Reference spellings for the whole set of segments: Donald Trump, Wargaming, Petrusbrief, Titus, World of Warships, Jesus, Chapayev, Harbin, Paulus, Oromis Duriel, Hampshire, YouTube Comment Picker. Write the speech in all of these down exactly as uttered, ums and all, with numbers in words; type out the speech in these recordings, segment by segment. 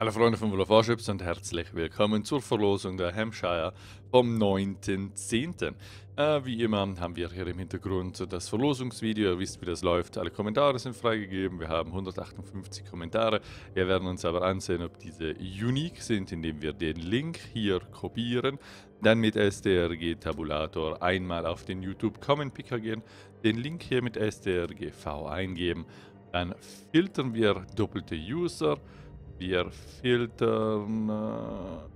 Hallo Freunde von World of Warships und herzlich willkommen zur Verlosung der Hampshire vom neunten zehnten Äh, wie immer haben wir hier im Hintergrund das Verlosungsvideo, ihr wisst wie das läuft, alle Kommentare sind freigegeben, wir haben hundertachtundfünfzig Kommentare, wir werden uns aber ansehen, ob diese unique sind, indem wir den Link hier kopieren, dann mit S T R G-Tabulator einmal auf den YouTube Comment Picker gehen, den Link hier mit S T R G V eingeben, dann filtern wir doppelte User. Wir filtern... Äh,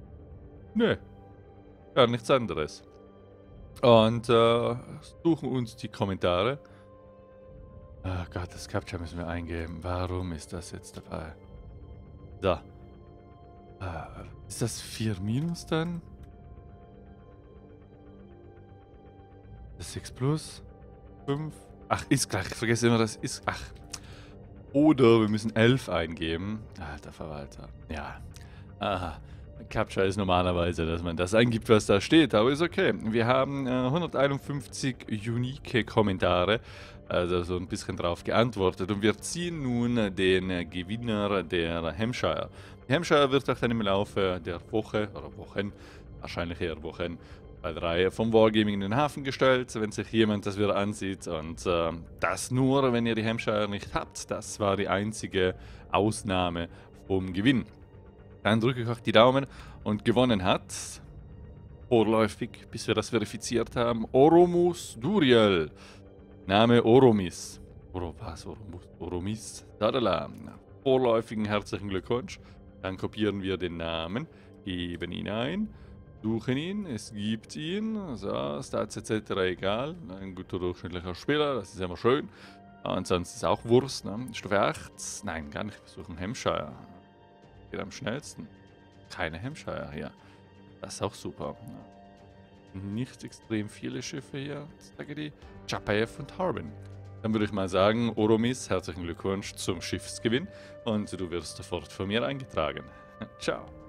nö, gar nichts anderes. Und äh, suchen uns die Kommentare. Oh Gott, das Captcha müssen wir eingeben. Warum ist das jetzt dabei? So. Äh, ist das vier minus dann? Das sechs plus? fünf? Ach, ist gleich. Ich vergesse immer, das ist... Ach. Oder wir müssen elf eingeben. Alter Verwalter. Ja. Aha. Captcha ist normalerweise, dass man das eingibt, was da steht. Aber ist okay. Wir haben äh, hunderteinundfünfzig unique Kommentare. Also so ein bisschen drauf geantwortet. Und wir ziehen nun den Gewinner der Hampshire. Die Hampshire wird auch dann im Laufe der Woche, oder Wochen, wahrscheinlich eher Wochen, bei der Reihe vom Wargaming in den Hafen gestellt, wenn sich jemand das wieder ansieht. Und äh, das nur, wenn ihr die Hampshire nicht habt. Das war die einzige Ausnahme vom Gewinn. Dann drücke ich euch die Daumen und gewonnen hat, vorläufig, bis wir das verifiziert haben, Oromis Duriel. Name Oromis. Oro, was? Oromis? Oromis? Dadala. Vorläufigen herzlichen Glückwunsch. Dann kopieren wir den Namen, geben ihn ein. Suchen ihn, es gibt ihn, so, Stats et cetera egal, ein guter durchschnittlicher Spieler, das ist immer schön. Und sonst ist auch Wurst, ne? Stufe acht, nein, gar nicht, wir suchen Hampshire. Geht am schnellsten. Keine Hampshire hier, das ist auch super. Nicht extrem viele Schiffe hier, sage die, Chapayev und Harbin. Dann würde ich mal sagen, Oromis, herzlichen Glückwunsch zum Schiffsgewinn und du wirst sofort von mir eingetragen. Ciao.